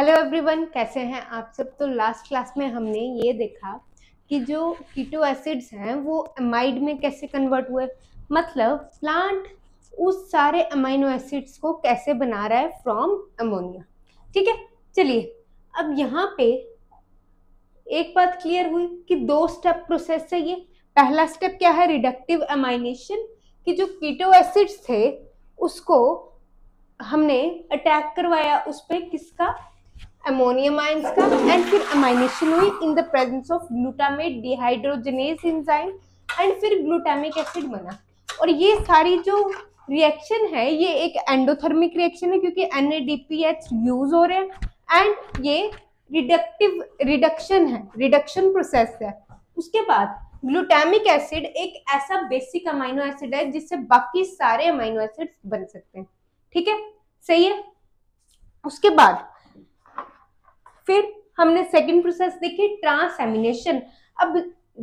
Hello everyone, कैसे हैं आप सब। तो लास्ट क्लास में हमने ये देखा कि जो कीटो एसिड्स हैं वो एमाइड में कैसे कन्वर्ट हुए, मतलब प्लांट उस सारे अमाइनो एसिड्स को कैसे बना रहा है फ्रॉम अमोनिया। ठीक है, चलिए अब यहाँ पे एक बात क्लियर हुई कि दो स्टेप प्रोसेस है ये। पहला स्टेप क्या है, रिडक्टिव अमाइनेशन, कि जो कीटो एसिड्स थे उसको हमने अटैक करवाया उस पर किसका, अमोनियम आयंस का, एंड फिर अमाइनेशन हुई in the presence of glutamate dehydrogenase enzyme, and फिर ग्लूटामिक एसिड बना। और ये सारी जो रिएक्शन है ये एक एंडोथर्मिक रिएक्शन है, क्योंकि NADPH यूज हो रहे हैं एंड ये रिडक्शन प्रोसेस है। उसके बाद ग्लूटामिक एसिड एक ऐसा बेसिक अमाइनो एसिड है जिससे बाकी सारे अमाइनो एसिड्स बन सकते हैं। ठीक है, सही है। उसके बाद फिर हमने सेकंड प्रोसेस देखी, ट्रांसएमिनेशन। अब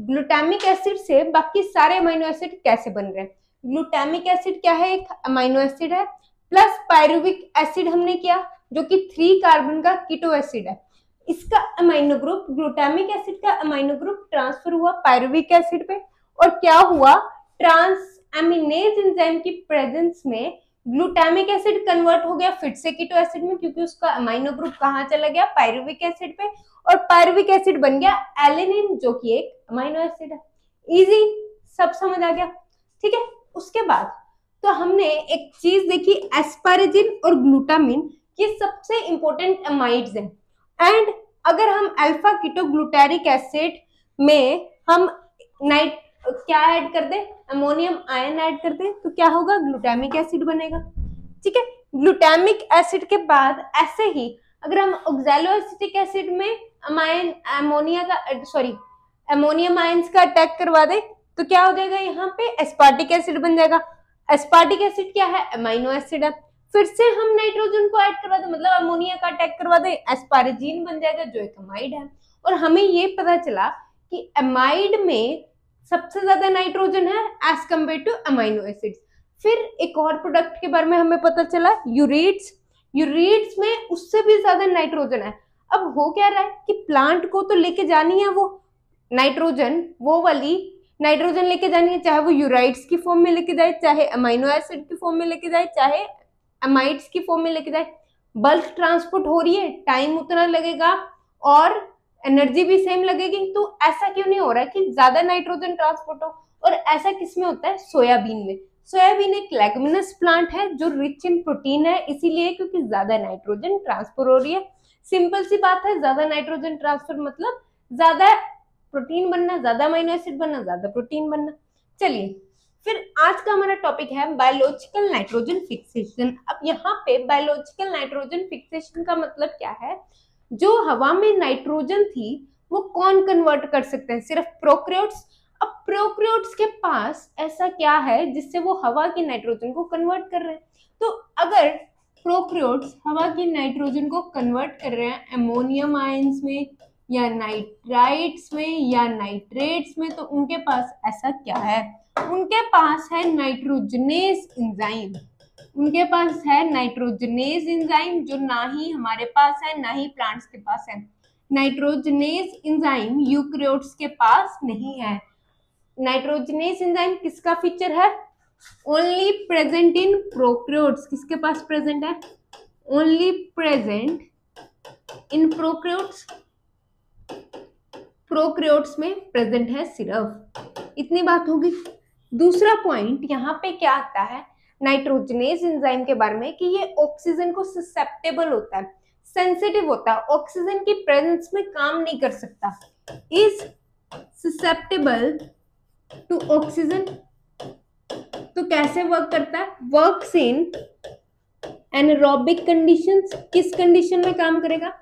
ग्लूटामिक एसिड से बाकी सारे अमाइनो एसिड कैसे बन रहे हैं। ग्लूटामिक एसिड क्या है, एक अमाइनो एसिड है, प्लस पायरुविक एसिड हमने किया जो कि 3 कार्बन का कीटो एसिड है। इसका अमाइनो ग्रुप, ग्लूटामिक एसिड का अमाइनो ग्रुप ट्रांसफर हुआ पायरुविक एसिड पे, और क्या हुआ, ट्रांसएमिनेज एंजाइम की प्रेजेंस में ग्लूटामिक एसिड कन्वर्ट हो गया फिर से कीटो एसिड में, क्योंकि उसका अमाइनो ग्रुप कहाँ चला गया, पायरुविक एसिड पे, और पायरुविक एसिड बन गया एलानिन जो कि एक अमाइनो एसिड है। इजी, सब समझ आ गया। ठीक है, उसके बाद तो हमने एक चीज देखी, एस्पाराजिन और ग्लूटामिन, ये सबसे इंपॉर्टेंट अमाइड्स हैं। एंड अगर हम अल्फा कीटोग्लूटारिक एसिड में हम क्या ऐड कर दे, अमोनियम आयन ऐड कर दे, तो क्या होगा, ग्लूटामिक एसिड बनेगा। ठीक है, ग्लूटामिक एसिड के बाद ऐसे ही अगर हम ऑक्सैलोएसिटिक एसिड में अमोनियम आयंस का अटैक करवा दे तो क्या हो जाएगा, यहाँ पे एस्पार्टिक एसिड बन जाएगा। एस्पार्टिक एसिड क्या है, अमाइनो एसिड है। फिर से हम नाइट्रोजन को ऐड करवा दे, मतलब अमोनिया का अटैक करवा दे, एस्पाराजिन बन जाएगा जो एक अमाइड है। और हमें ये पता चला कि अमाइड में सबसे ज्यादा नाइट्रोजन है as compare to amino acids. फिर एक और प्रोडक्ट के बारे में हमें पता चला, यूरेट्स। यूरेट्स में उससे भी ज्यादा नाइट्रोजन है। अब हो क्या रहा है कि प्लांट को तो लेके जानी है वो नाइट्रोजन, वो वाली नाइट्रोजन लेके जानी है, चाहे वो यूराइट्स की फॉर्म में लेके जाए, चाहे अमाइनो एसिड की फॉर्म में लेके जाए, चाहे अमाइड्स की फॉर्म में लेके जाए। बल्क ट्रांसपोर्ट हो रही है, टाइम उतना लगेगा और एनर्जी भी सेम लगेगी, तो ऐसा क्यों नहीं हो रहा है कि ज्यादा नाइट्रोजन ट्रांसपोर्ट हो। और ऐसा किसमें होता है, सोयाबीन में। सोयाबीन एक लेगुमिनस प्लांट है जो रिच इन प्रोटीन है, इसीलिए क्योंकि ज्यादा नाइट्रोजन ट्रांसफर हो रही है। सिंपल सी बात है, ज्यादा नाइट्रोजन ट्रांसफर मतलब ज्यादा प्रोटीन बनना, ज्यादा अमीनो एसिड बनना, ज्यादा प्रोटीन बनना। चलिए, फिर आज का हमारा टॉपिक है बायोलॉजिकल नाइट्रोजन फिक्सेशन। अब यहाँ पे बायोलॉजिकल नाइट्रोजन फिक्सेशन का मतलब क्या है, जो हवा में नाइट्रोजन थी वो कौन कन्वर्ट कर सकते हैं, सिर्फ प्रोकैरियोट्स। अब प्रोकैरियोट्स के पास ऐसा क्या है जिससे वो हवा की नाइट्रोजन को कन्वर्ट कर रहे हैं। तो अगर प्रोकैरियोट्स हवा की नाइट्रोजन को कन्वर्ट कर रहे हैं अमोनियम आयंस में या नाइट्राइट्स में या नाइट्रेट्स में, तो उनके पास ऐसा क्या है, उनके पास है नाइट्रोजनेस एंजाइम। उनके पास है नाइट्रोजनेज एंजाइम, जो ना ही हमारे पास है ना ही प्लांट्स के पास है। नाइट्रोजनेज एंजाइम यूकैरियोट्स के पास नहीं है। नाइट्रोजनेज एंजाइम किसका फीचर है, ओनली प्रेजेंट इन प्रोकैरियोट्स। किसके पास प्रेजेंट है, only present in prokaryotes. Prokaryotes में प्रेजेंट है सिर्फ, इतनी बात होगी। दूसरा पॉइंट यहाँ पे क्या आता है नाइट्रोजनेस एंजाइम के बारे में, कि ये ऑक्सीजन को ससेप्टेबल होता है, सेंसिटिव होता है, ऑक्सीजन की प्रेजेंस में काम नहीं कर सकता। इज ससेप्टेबल टू ऑक्सीजन, तो कैसे वर्क करता है, वर्क्स इन एनारोबिक कंडीशंस। किस कंडीशन में काम करेगा,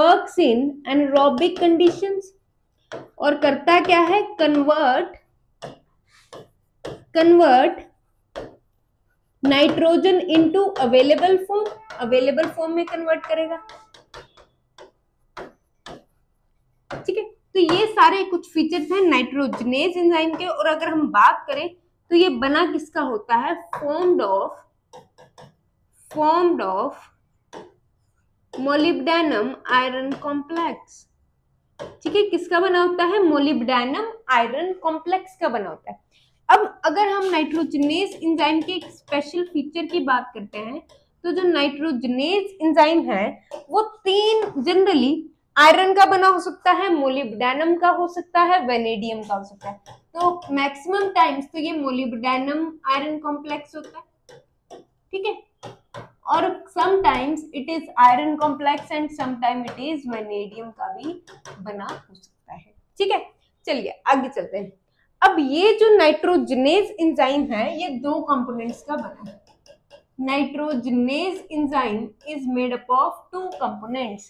वर्क्स इन एनारोबिक कंडीशंस, और करता क्या है, convert nitrogen into available form. Available form में कन्वर्ट करेगा। ठीक है, तो ये सारे कुछ फीचर्स हैं नाइट्रोजनेज एंजाइम के। और अगर हम बात करें तो ये बना किसका होता है, formed of molybdenum iron complex. ठीक है, किसका बना होता है? मोलिब्डेनम आयरन कॉम्प्लेक्स का बना होता है। अब अगर हम नाइट्रोजनेस इंजाइम के एक स्पेशल फीचर की बात करते हैं तो जो नाइट्रोजनेस इंजाइम है वो तीन जनरली आयरन का बना हो सकता है, मोलिब्डेनम का हो सकता है, वेनेडियम का हो सकता है। तो मैक्सिमम टाइम्स तो ये मोलिब्डेनम आयरन कॉम्प्लेक्स होता है। ठीक है, और sometimes it is iron complex and sometime it is vanadium का भी बना हो सकता है। ठीक है, चलिए आगे चलते हैं। अब ये जो नाइट्रोजनेस एंजाइम है ये दो कंपोनेंट्स का बना है। Nitrogenase enzyme is made up of two components,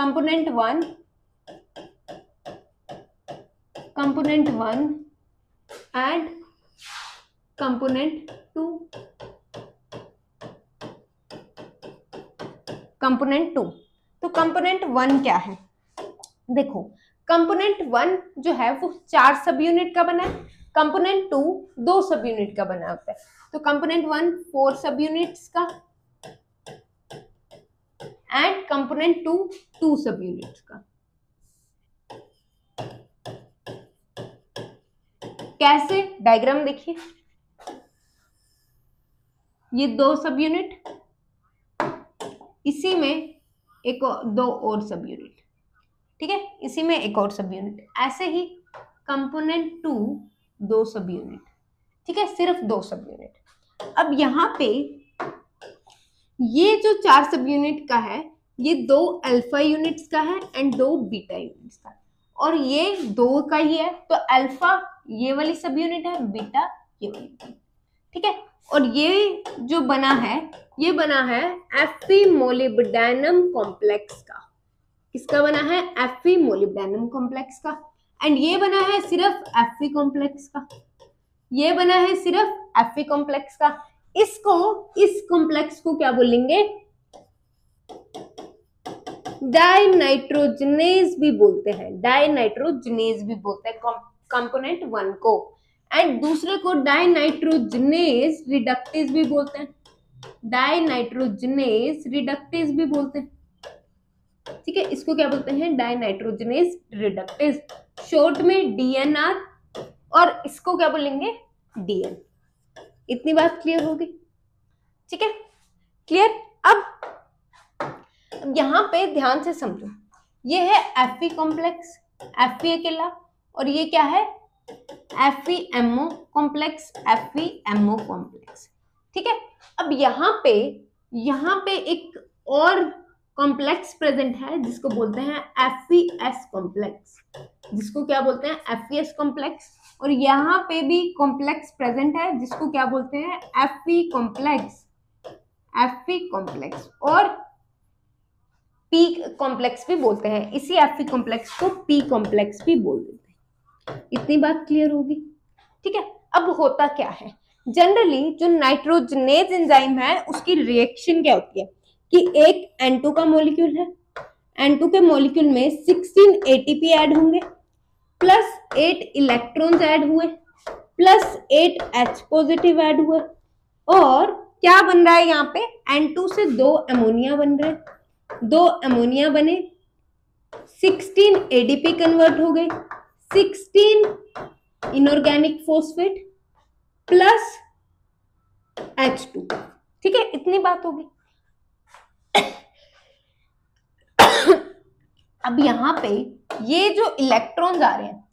component 1 and component 2। तो कंपोनेंट 1 क्या है? देखो, कंपोनेंट 1 जो है वो 4 सब यूनिट का बना है, कंपोनेंट 2 2 सब यूनिट का बना होता है। तो कंपोनेंट 1 4 सब यूनिट्स का एंड कंपोनेंट 2 2 सब यूनिट्स का। कैसे? डायग्राम देखिए, ये 2 सब यूनिट, इसी में एक और 2 और सब यूनिट। ठीक है, इसी में एक और सब यूनिट, ऐसे ही कंपोनेंट 2 2 सब यूनिट। ठीक है, सिर्फ 2 सब यूनिट। अब यहाँ पे ये जो 4 सब यूनिट का है ये 2 अल्फा यूनिट्स का है एंड 2 बीटा यूनिट्स का, और ये 2 का ही है। तो अल्फा ये वाली सब यूनिट है, बीटा ये वाली। ठीक है, और ये जो बना है ये बना है एफी मोलिब्डेनम कॉम्प्लेक्स का। किसका बना है? एफी मोलिब्डेनम कॉम्प्लेक्स का। एंड ये बना है सिर्फ एफी कॉम्प्लेक्स का, ये बना है सिर्फ एफी कॉम्प्लेक्स का। इसको, इस कॉम्प्लेक्स को क्या बोलेंगे? डाइनाइट्रोजनेस भी बोलते हैं, डाइनाइट्रोजनेस भी बोलते हैं कंपोनेंट 1 को। एंड दूसरे को डाइनाइट्रोजनेस रिडक्टेस भी बोलते हैं, डाइनाइट्रोजनेस रिडक्टेस भी बोलते हैं। ठीक है, इसको क्या बोलते हैं? डाइनाइट्रोजनेस रिडक्टेस, शॉर्ट में डीएनआर, और इसको क्या बोलेंगे? डीएन। इतनी बात क्लियर होगी? ठीक है, क्लियर। अब यहाँ पे ध्यान से समझो, ये है एफी कॉम्प्लेक्स, एफी अकेला, और ये क्या है? Fe Mo complex, Fe Mo complex. ठीक है, अब यहाँ पे एक और कॉम्प्लेक्स प्रेजेंट है जिसको बोलते हैं एफी एस कॉम्प्लेक्स, जिसको क्या बोलते हैं? FE S complex. और यहाँ पे भी कॉम्प्लेक्स प्रेजेंट है जिसको क्या बोलते हैं? FE complex, FE complex. और पी कॉम्प्लेक्स भी बोलते हैं, इसी एफी कॉम्प्लेक्स को पी कॉम्प्लेक्स भी बोल देते हैं। इतनी बात क्लियर होगी? ठीक है, अब होता क्या है? जनरली जो नाइट्रोजनेज एंजाइम है उसकी रिएक्शन क्या होती है कि एक N2 का मॉलिक्यूल है, N2 के मॉलिक्यूल में 16 ATP ऐड होंगे, प्लस 8 इलेक्ट्रॉन्स ऐड हुए, प्लस 8 H पॉजिटिव ऐड हुए, और क्या बन रहा है यहाँ पे? N2 से 2 अमोनिया बन रहे हैं, 2 अमोनिया बने, 16 ADP कन्वर्ट हो गए, 16 इनऑर्गेनिक फॉस्फेट, प्लस H2। ठीक है, इतनी बात होगी। अब यहाँ पे ये जो इलेक्ट्रॉन्स आ रहे हैं,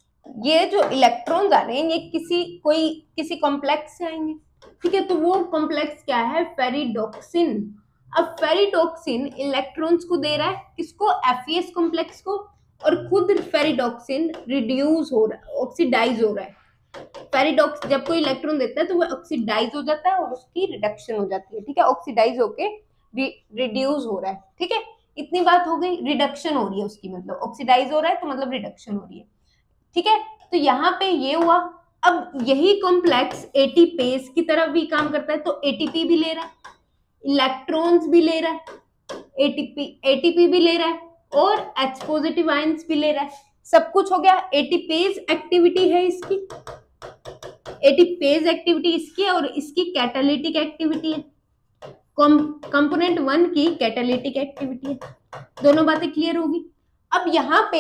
ये किसी कॉम्प्लेक्स से आएंगे। ठीक है, तो वो कॉम्प्लेक्स क्या है? फेरिडोक्सिन। अब फेरिडोक्सिन इलेक्ट्रॉन्स को दे रहा है, किसको? एफईएस कॉम्प्लेक्स को, और खुद फेरिडोक्सिन रिड्यूस हो रहा है, ऑक्सीडाइज हो रहा है। फेरिडोक्स जब कोई इलेक्ट्रॉन देता है तो वो ऑक्सीडाइज हो जाता है और उसकी रिडक्शन हो जाती है। ठीक है, ऑक्सीडाइज होके रिड्यूस हो रहा है। ठीक है, इतनी बात हो गई। रिडक्शन हो रही है उसकी, मतलब ऑक्सीडाइज हो रहा है तो मतलब रिडक्शन हो रही है। ठीक है, तो यहाँ पे ये हुआ। अब यही कॉम्प्लेक्स एटीपेस की तरफ भी काम करता है, तो एटीपी भी ले रहा है, इलेक्ट्रॉन्स भी ले रहा है, एटीपी भी ले रहा है, और एच पॉजिटिव आयंस भी ले रहा है। सब कुछ हो गया। एटीपेस एक्टिविटी है इसकी, एटीपेस एक्टिविटी इसकी है, और इसकी कैटालिटिक एक्टिविटी है। कंपोनेंट 1 की कैटालिटिक एक्टिविटी है। दोनों बातें क्लियर होगी। अब यहाँ पे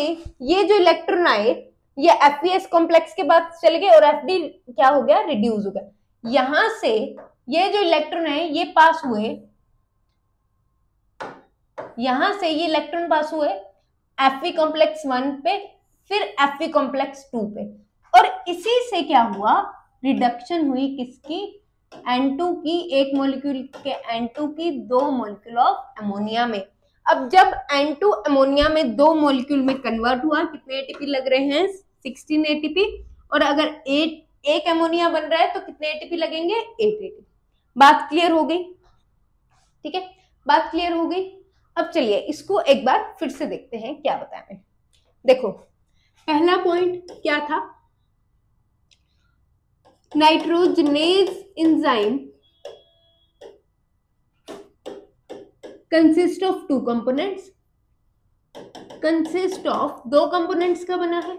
ये जो इलेक्ट्रॉन आए ये एफईएस कॉम्प्लेक्स के बाद चले गए और एफडी क्या हो गया, रिड्यूस हो गया। यहां से ये जो इलेक्ट्रॉन है ये पास हुए, यहां से ये इलेक्ट्रॉन पास हुए एफवी कॉम्प्लेक्स 1 पे, फिर एफवी कॉम्प्लेक्स 2 पे, और इसी से क्या हुआ, रिडक्शन हुई किसकी, N2 की, एक मॉलिक्यूल के N2 की 2 मॉलिक्यूल ऑफ अमोनिया में। अब जब N2 अमोनिया में 2 मॉलिक्यूल में कन्वर्ट हुआ, कितने एटीपी लग रहे हैं, 16 एटीपी, और अगर एक अमोनिया बन रहा है तो कितने एटीपी लगेंगे, 8 एटीपी। बात क्लियर हो गई, ठीक है, बात क्लियर हो गई। अब चलिए इसको एक बार फिर से देखते हैं क्या बताया मैंने। देखो पहला पॉइंट क्या था, नाइट्रोजनेज एंजाइम कंसिस्ट ऑफ दो कंपोनेंट्स का बना है।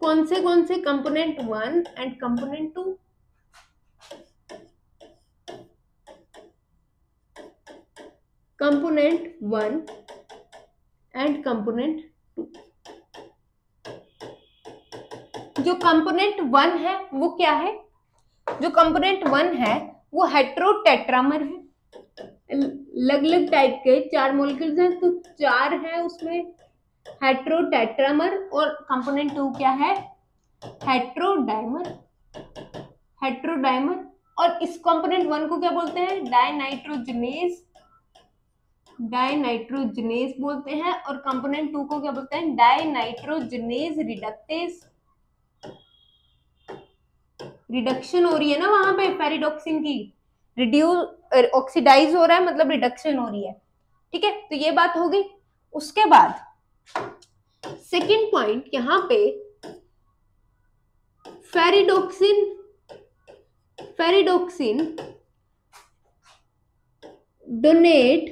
कौन से component 1 and component 2। Component 1 and component 2। जो कंपोनेंट 1 है वो क्या है, जो कंपोनेंट 1 है वो हेटेरोटेट्रामर है, अलग अलग टाइप के 4 मॉलिक्यूल्स हैं तो 4 है उसमें हेटेरोटेट्रामर, और कंपोनेंट 2 क्या है, हेटेरोडाइमर, और इस कंपोनेंट 1 को क्या बोलते हैं, डाइनाइट्रोजनेस बोलते हैं, और कंपोनेंट 2 को क्या बोलते हैं, डाइनाइट्रोजनेस रिडक्टेस। रिडक्शन हो रही है ना वहां पे फेरिडोक्सिन की, रिड्यूस ऑक्सीडाइज हो रहा है मतलब रिडक्शन हो रही है, ठीक है, तो ये बात हो गई। उसके बाद सेकंड पॉइंट यहाँ पे ferredoxin donate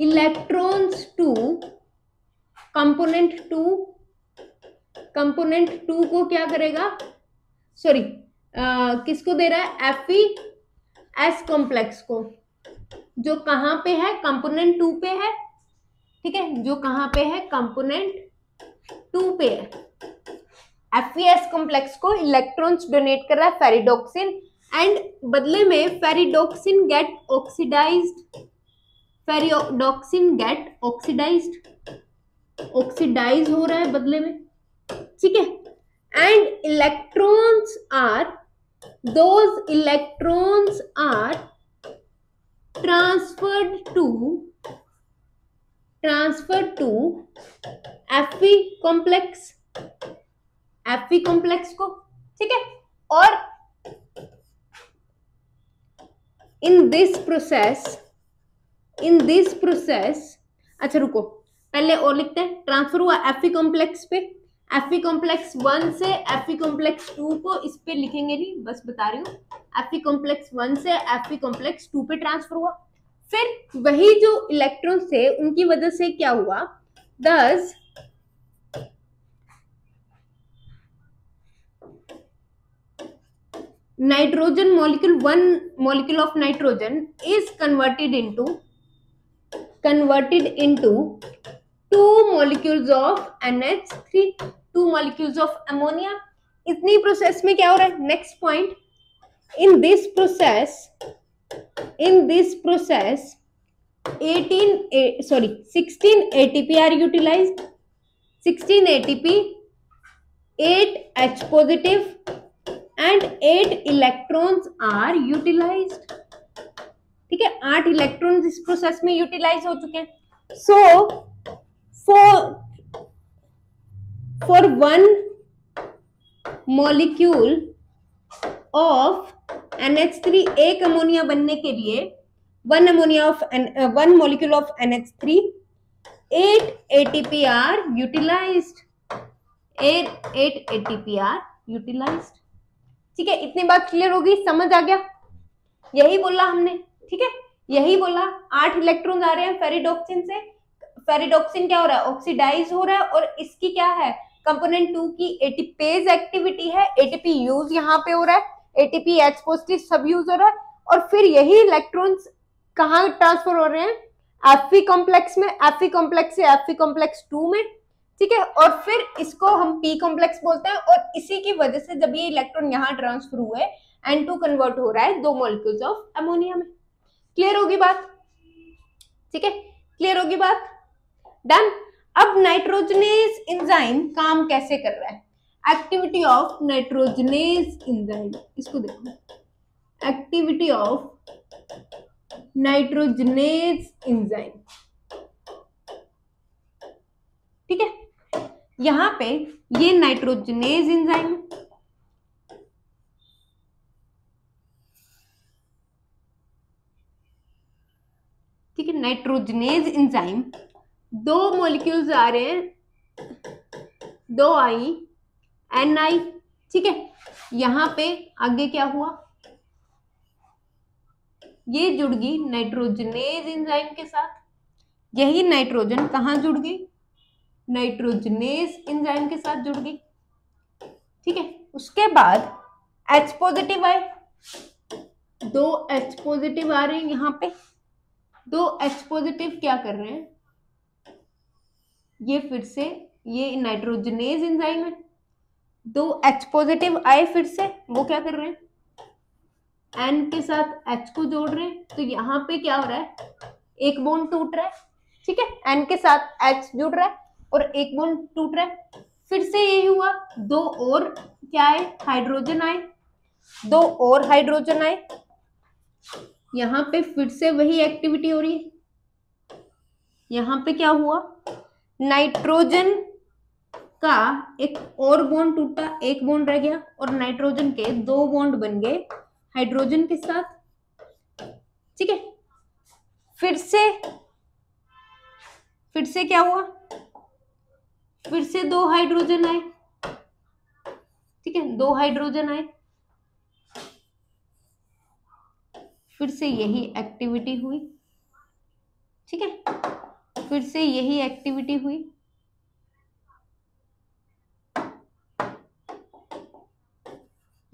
electrons to component 2। Component 2 को क्या करेगा, सॉरी किसको दे रहा है, एफी एस कॉम्प्लेक्स को, जो कहां पे है, कंपोनेंट 2 पे है, ठीक है, जो कहां पे है, कंपोनेंट 2 पे है। एफईएस कॉम्प्लेक्स को इलेक्ट्रॉन्स डोनेट कर रहा है फेरिडोक्सिन, एंड बदले में फेरिडोक्सिन गेट ऑक्सीडाइज्ड ऑक्सीडाइज हो रहा है बदले में, ठीक है, and those electrons are transferred to Fe complex को, ठीक है, और in this process अच्छा रुको पहले और लिखते हैं। ट्रांसफर हुआ Fe complex पे, Fe complex 1 से Fe complex 2 को, इस पे लिखेंगे नहीं, बस बता रही हूँ, Fe complex 1 से Fe complex 2 पे ट्रांसफर हुआ, फिर वही जो इलेक्ट्रॉन थे उनकी वजह से क्या हुआ, दस nitrogen molecule, 1 molecule of nitrogen is converted into 2 molecules of NH3, 2 molecules of ammonia। इतनी प्रोसेस में क्या हो रहा है, next point, in this process 16 ATP are utilized, 16 ATP, 8 H positive and 8 electrons are utilized, ठीक है, 8 इलेक्ट्रॉन्स इस process में यूटिलाइज हो चुके हैं। सो for 1 molecule of NH3, एक अमोनिया बनने के लिए 1 molecule of NH3, 8 ATP are utilized, 8 ATP are utilized, ठीक है, इतनी बात क्लियर हो गई, समझ आ गया, यही बोला हमने, ठीक है, यही बोला, 8 इलेक्ट्रॉन आ रहे हैं फेरिडोक्सिन से, फेरिडोक्सिन क्या हो रहा है, ऑक्सीडाइज हो रहा है, और इसकी क्या है, कंपोनेंट 2 की एटीपेज एक्टिविटी है, एटीपी यूज यहाँ पे हो रहा है, एटीपी एच पॉजिटिव सब यूज हो रहा है, और फिर यही इलेक्ट्रॉन्स कहाँ ट्रांसफर हो रहे हैं, एफी कॉम्प्लेक्स में, एफी कॉम्प्लेक्स से एफी कॉम्प्लेक्स टू में, ठीक है, और फिर इसको हम पी कॉम्प्लेक्स बोलते हैं। और इसी की वजह से जब ये इलेक्ट्रॉन यहाँ ट्रांसफर हुए N2 कन्वर्ट हो रहा है दो मॉलिक्यूल्स ऑफ अमोनिया में। क्लियर होगी बात? ठीक है, क्लियर होगी बात, डन। अब नाइट्रोजनेस एंजाइम काम कैसे कर रहा है? एक्टिविटी ऑफ नाइट्रोजनेस एंजाइम, इसको देखो, एक्टिविटी ऑफ नाइट्रोजनेस एंजाइम, ठीक है। यहाँ पे ये नाइट्रोजनेज एंजाइम, ठीक है, नाइट्रोजनेज एंजाइम, दो मॉलिक्यूल्स आ रहे हैं, दो आई एन आई, ठीक है। यहाँ पे आगे क्या हुआ, ये जुड़ गई नाइट्रोजनेज एंजाइम के साथ, यही नाइट्रोजन कहाँ जुड़ गई, नाइट्रोजनेस एंजाइम के साथ जुड़ गई, ठीक है। उसके बाद H पॉजिटिव आए, दो H पॉजिटिव आ रहे हैं, यहाँ पे दो H पॉजिटिव क्या कर रहे हैं, ये फिर से ये नाइट्रोजनेस एंजाइम है, दो H पॉजिटिव आए फिर से, वो क्या कर रहे हैं, N के साथ H को जोड़ रहे हैं, तो यहाँ पे क्या हो रहा है, एक बॉन्ड टूट रहा है, ठीक है, N के साथ H जुड़ रहा है और एक बॉन्ड टूट रहा है। फिर से यही हुआ, दो और क्या है, हाइड्रोजन आए, दो और हाइड्रोजन आए, यहाँ पे फिर से वही एक्टिविटी हो रही है। यहाँ पे क्या हुआ, नाइट्रोजन का एक और बॉन्ड टूटा, एक बॉन्ड रह गया, और नाइट्रोजन के दो बॉन्ड बन गए हाइड्रोजन के साथ, ठीक है। फिर से क्या हुआ, फिर से दो हाइड्रोजन आए, ठीक है, दो हाइड्रोजन आए, फिर से यही एक्टिविटी हुई, ठीक है, फिर से यही एक्टिविटी हुई,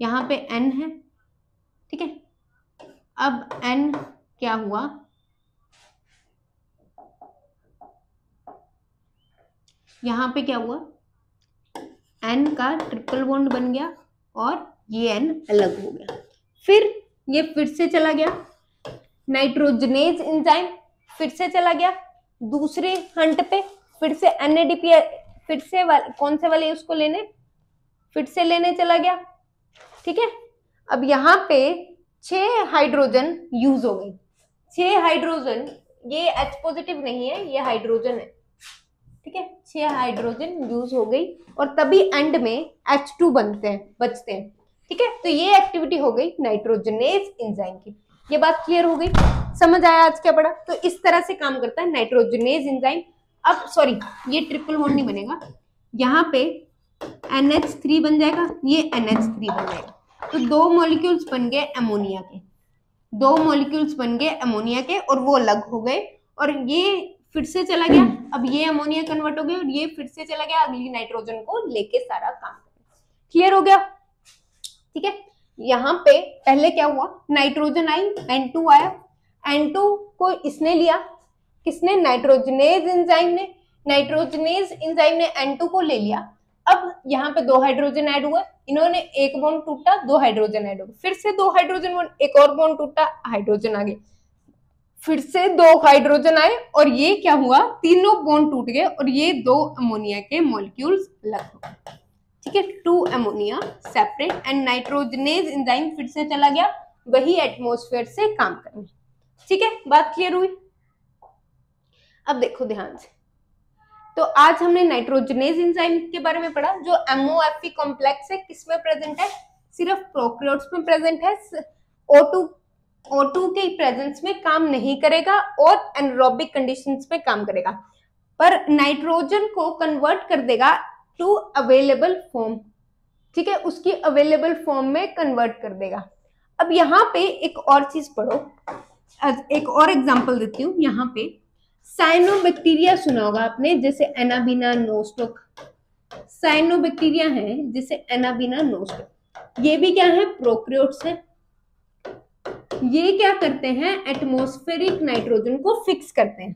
यहाँ पे N है, ठीक है। अब N क्या हुआ, यहाँ पे क्या हुआ, N का ट्रिपल बॉन्ड बन गया और ये N अलग हो गया, फिर ये फिर से चला गया, नाइट्रोजनेज एंजाइम फिर से चला गया दूसरे हंट पे, फिर से NADPH, फिर से कौन से वाले उसको लेने, फिर से लेने चला गया, ठीक है। अब यहाँ पे 6 हाइड्रोजन यूज हो गई, 6 हाइड्रोजन, ये H पॉजिटिव नहीं है, ये हाइड्रोजन है, ठीक है, 6 हाइड्रोजन यूज हो गई और तभी एंड में H2 बचते हैं, ठीक है। तो ये एक्टिविटी हो गई नाइट्रोजनेज एंजाइम की। ये बात क्लियर हो गई, समझ आया आज क्या पढ़ा? तो इस तरह से काम करता है नाइट्रोजनेज एंजाइम। अब सॉरी, ये ट्रिपल बॉन्ड नहीं बनेगा, यहाँ पे NH3 बन जाएगा, ये NH3 बन जाएगा, तो दो मॉलिक्यूल्स बन गए अमोनिया के, दो मॉलिक्यूल्स बन गए अमोनिया के और वो अलग हो गए, और ये फिर से चला गया, अब ये अमोनिया कन्वर्ट हो गया और ये फिर से चला गया अगली नाइट्रोजन को लेके सारा काम। क्लियर हो गया, ठीक है। यहाँ पे पहले क्या हुआ, नाइट्रोजन आई, N2 आया, N2 को इसने लिया, किसने, नाइट्रोजनेज एंजाइम ने, नाइट्रोजनेज एंजाइम ने N2 को ले लिया। अब यहाँ पे दो हाइड्रोजन ऐड हुआ, इन्होंने एक बॉन्ड टूटा, दो हाइड्रोजन ऐड हो गए, फिर से दो हाइड्रोजन, एक और बॉन्ड टूटा, हाइड्रोजन आ गए, फिर से दो हाइड्रोजन आए और ये क्या हुआ, तीनों बॉन्ड टूट गए और ये दो अमोनिया के मॉलिक्यूल्स अलग हो गए, ठीक है, two ammonia separate. And nitrogenase enzyme फिर से चला गया वही एटमॉस्फेयर से काम करने, ठीक है, बात क्लियर हुई। अब देखो ध्यान से, तो आज हमने नाइट्रोजनेज एंजाइम के बारे में पढ़ा, जो MOFE कॉम्प्लेक्स है, किसमें प्रेजेंट है, सिर्फ प्रोकैरियोट्स में प्रेजेंट है, O2 के प्रेजेंस में काम नहीं करेगा और एनारोबिक कंडीशंस में काम करेगा, पर नाइट्रोजन को कन्वर्ट कर देगा टू अवेलेबल फॉर्म, ठीक है, उसकी अवेलेबल फॉर्म में कन्वर्ट कर देगा। अब यहाँ पे एक और चीज पढ़ो, एक और एग्जांपल देती हूँ। यहाँ पे साइनोबैक्टीरिया सुना होगा आपने, जैसे एनाबीना, नोस्टोक, साइनोबैक्टीरिया है, जैसे एनाबीना, नोस्टोक, ये भी क्या है, प्रोकैरियोट्स है, ये क्या करते हैं, एटमॉस्फेरिक नाइट्रोजन को फिक्स करते हैं।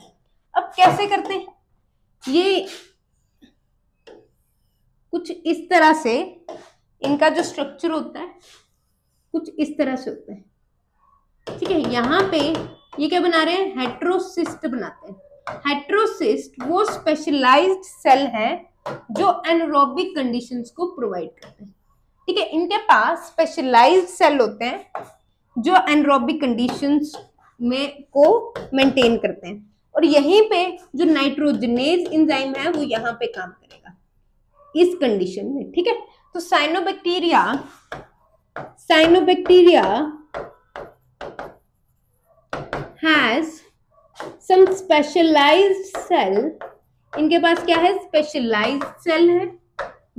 अब कैसे करते हैं, ये कुछ इस तरह से, इनका जो स्ट्रक्चर होता है कुछ इस तरह से होता है, ठीक है। यहाँ पे ये क्या बना रहे हैं, हेटेरोसिस्ट बनाते हैं। हेटेरोसिस्ट वो स्पेशलाइज्ड सेल है जो एनारोबिक कंडीशंस को प्रोवाइड करते हैं, ठीक है। इनके पास स्पेशलाइज्ड सेल होते हैं जो एनारोबिक कंडीशंस में को मेंटेन करते हैं, और यहीं पे जो नाइट्रोजनेज एंजाइम है वो यहाँ पे काम करेगा इस कंडीशन में, ठीक है। तो cyanobacteria has some specialized cell, इनके पास क्या है, specialized cell है,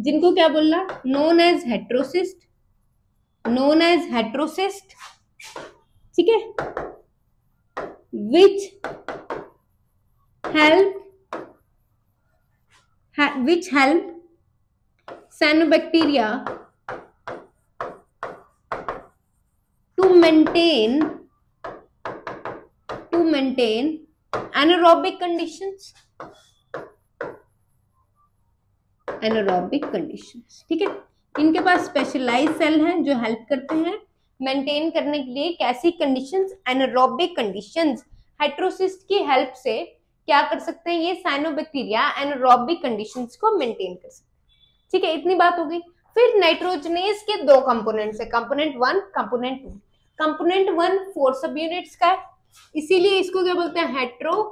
जिनको क्या बोल रहा, known as heterocyst, ठीक है, which help cyanobacteria to maintain anaerobic conditions, ठीक है। इनके पास स्पेशलाइज्ड सेल हैं जो हेल्प करते हैं मेंटेन करने के लिए कैसी कंडीशंस, एनारोबिक कंडीशंस। हेटेरोसिस्ट की हेल्प से क्या कर सकते हैं ये साइनोबैक्टीरिया, एनारोबिक कंडीशंस को मेंटेन कर सकते, ठीक है। इतनी बात हो गई। फिर नाइट्रोजनेस के दो कंपोनेंट्स है, कंपोनेंट 1, कंपोनेंट 2। कंपोनेंट 1 4 सब यूनिट्स का है, इसीलिए इसको क्या बोलते हैं, हेट्रो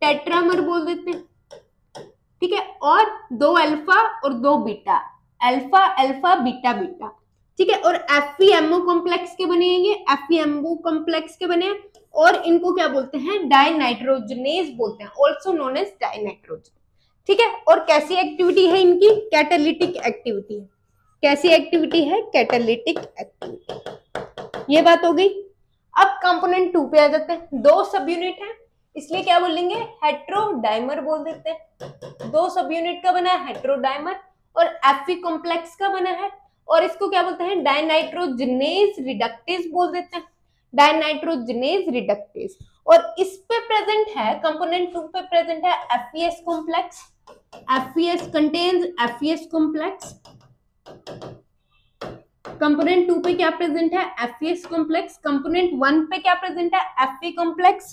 टेट्रामर बोल देते हैं, ठीक है। और 2 अल्फा और 2 beta, alpha alpha beta beta, ठीक है। और एफईएमओ कॉम्प्लेक्स के बने हैं ये, एफईएमओ कॉम्प्लेक्स के बने हैं, और इनको क्या बोलते हैं, डाइनाइट्रोजनेस बोलते हैं, ऑल्सो नोन एज डाइनाइट्रोजन, ठीक है। और कैसी एक्टिविटी है इनकी, कैटालिटिक एक्टिविटी है। कैसी एक्टिविटी है, कैटालिटिक एक्टिविटी। ये बात हो गई। अब कंपोनेंट 2 पे आ जाते हैं। 2 सब यूनिट है, इसलिए क्या बोलेंगे, हेट्रोडाइमर बोल देते हैं। 2 सब यूनिट का बना है हेट्रोडाइमर, और एफई कॉम्प्लेक्स का बना है, और इसको क्या बोलते हैं, डाइनाइट्रोजनेस रिडक्टेस बोल देते हैं, डाइनाइट्रोजनेस रिडक्टेस। और इस पे प्रेजेंट है, कंपोनेंट 2 पे प्रेजेंट है FES complex, FES contains FES complex. Component 2 पे क्या प्रेजेंट है, एफईएस कॉम्प्लेक्स। कंपोनेंट 1 पे क्या प्रेजेंट है, Fe complex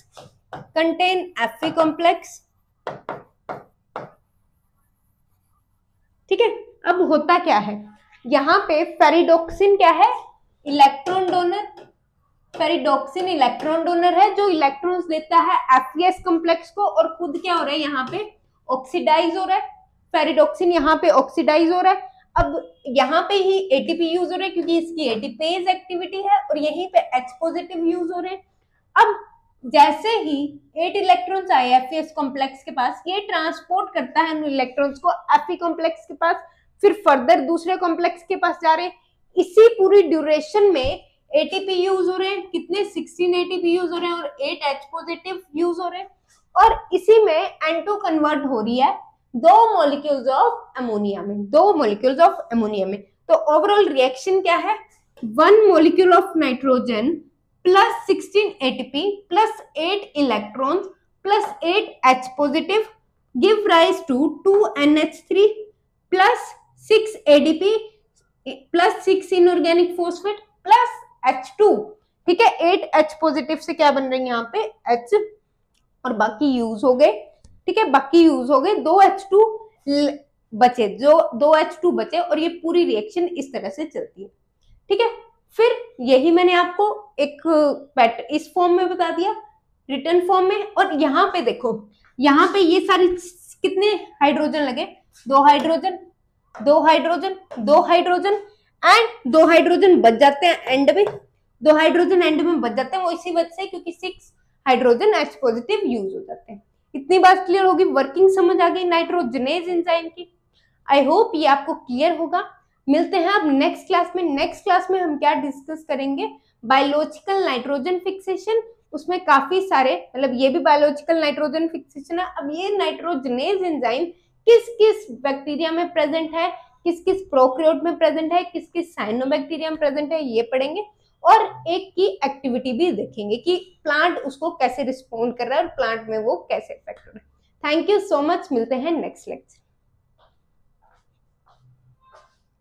contain Fe complex, ठीक है। अब होता क्या है, यहाँ पे फेरिडोक्सिन क्या है, electron donor. Ferredoxin electron donor है जो इलेक्ट्रॉन्स देता है एफईएस कॉम्प्लेक्स को, और खुद क्या हो रहा है यहाँ पे, ऑक्सीडाइज हो रहा है। फेरिडोक्सिन यहाँ पे ऑक्सीडाइज हो रहा है। अब यहाँ पे ही एटीपी यूज हो रहे हैं क्योंकि इसकी एटीपेज एक्टिविटी है, और यहीं पे एच पॉजिटिव यूज हो रहे हैं। अब जैसे ही 8 इलेक्ट्रॉन्स आए एफईएस कॉम्प्लेक्स के पास, ये ट्रांसपोर्ट करता है उन इलेक्ट्रॉन्स को एफई कॉम्प्लेक्स के पास, फिर फर्दर दूसरे कॉम्प्लेक्स के पास जा रहे। इसी पूरी ड्यूरेशन में एटीपी यूज हो रहे हैं, कितने 16 एटीपी यूज हो रहे हैं, और 8 एच पॉजिटिव यूज हो रहे हैं, और इसी में एंटो कन्वर्ट हो रही है 2 मोलिक्यूल्स ऑफ अमोनिया में। तो ओवरऑल रिएक्शन क्या है, 1 molecule of nitrogen plus 16 ATP plus 8 electrons plus 8 H positive give rise to 2 NH3 plus 6 ADP plus 6 inorganic phosphate plus H2, ठीक है। 8 H पॉजिटिव से क्या बन रही है यहाँ पे H, और बाकी यूज हो गए, ठीक है, बाकी यूज हो गए। 2H2 बचे, जो 2H2 बचे, और ये पूरी रिएक्शन इस तरह से चलती है, ठीक है। फिर यही मैंने आपको एक पैट इस फॉर्म में बता दिया, रिटर्न फॉर्म में। और यहाँ पे देखो, यहाँ पे ये सारे कितने हाइड्रोजन लगे, 2 हाइड्रोजन एंड 2 हाइड्रोजन बच जाते हैं एंड में, 2 हाइड्रोजन एंड में बच जाते हैं, वो इसी वजह से क्योंकि 6 हाइड्रोजन H पॉजिटिव यूज हो जाते हैं। इतनी बात क्लियर होगी, वर्किंग समझ आ गई नाइट्रोजनेज एंजाइम की। आई होप ये आपको क्लियर होगा। मिलते हैं अब नेक्स्ट क्लास में। नेक्स्ट क्लास में हम क्या डिस्कस करेंगे, बायोलॉजिकल नाइट्रोजन फिक्सेशन। उसमें काफी सारे, मतलब ये भी बायोलॉजिकल नाइट्रोजन फिक्सेशन है। अब ये नाइट्रोजनेज एंजाइम किस किस बैक्टीरिया में प्रेजेंट है, किस किस प्रोकैरियोट में प्रेजेंट है, किस किस साइनोबैक्टीरिया में प्रेजेंट है, ये पढ़ेंगे। और एक की एक्टिविटी भी देखेंगे कि प्लांट उसको कैसे रिस्पॉन्ड कर रहा है और प्लांट में वो कैसे इफेक्ट हो रहा है। थैंक यू सो मच, मिलते हैं नेक्स्ट लेक्चर।